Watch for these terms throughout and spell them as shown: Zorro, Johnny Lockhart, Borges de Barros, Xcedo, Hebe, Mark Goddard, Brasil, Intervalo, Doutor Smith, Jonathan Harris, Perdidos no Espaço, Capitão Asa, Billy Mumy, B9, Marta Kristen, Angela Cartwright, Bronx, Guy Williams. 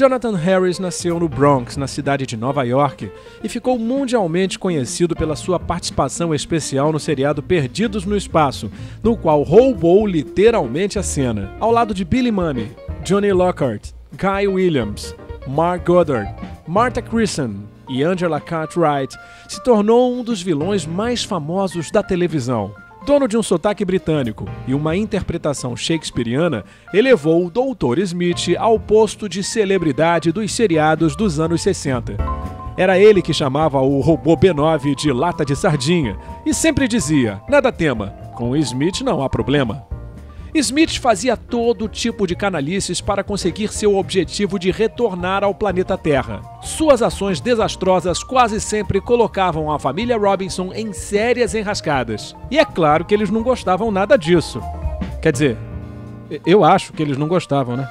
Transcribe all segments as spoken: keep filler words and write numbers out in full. Jonathan Harris nasceu no Bronx, na cidade de Nova York, e ficou mundialmente conhecido pela sua participação especial no seriado Perdidos no Espaço, no qual roubou literalmente a cena, ao lado de Billy Mumy, Johnny Lockhart, Guy Williams, Mark Goddard, Marta Kristen e Angela Cartwright. Se tornou um dos vilões mais famosos da televisão. Dono de um sotaque britânico e uma interpretação shakespeariana, elevou o doutor Smith ao posto de celebridade dos seriados dos anos sessenta. Era ele que chamava o robô B nove de lata de sardinha e sempre dizia: "Nada tema, com Smith não há problema". Smith fazia todo tipo de canalices para conseguir seu objetivo de retornar ao planeta Terra. Suas ações desastrosas quase sempre colocavam a família Robinson em sérias enrascadas. E é claro que eles não gostavam nada disso. Quer dizer, eu acho que eles não gostavam, né?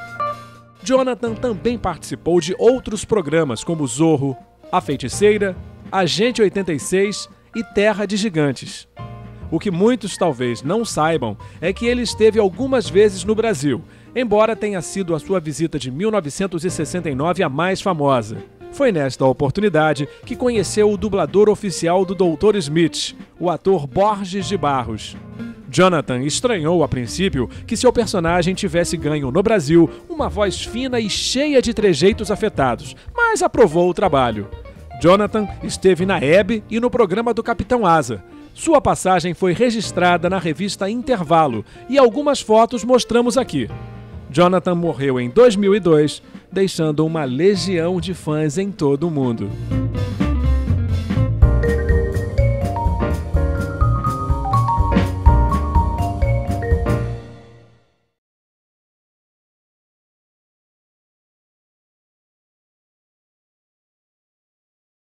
Jonathan também participou de outros programas como Zorro, A Feiticeira, Agente oitenta e seis e Terra de Gigantes. O que muitos talvez não saibam é que ele esteve algumas vezes no Brasil, embora tenha sido a sua visita de mil novecentos e sessenta e nove a mais famosa. Foi nesta oportunidade que conheceu o dublador oficial do doutor Smith, o ator Borges de Barros. Jonathan estranhou a princípio que seu personagem tivesse ganho no Brasil uma voz fina e cheia de trejeitos afetados, mas aprovou o trabalho. Jonathan esteve na Hebe e no programa do Capitão Asa. Sua passagem foi registrada na revista Intervalo e algumas fotos mostramos aqui. Jonathan morreu em dois mil e dois, deixando uma legião de fãs em todo o mundo.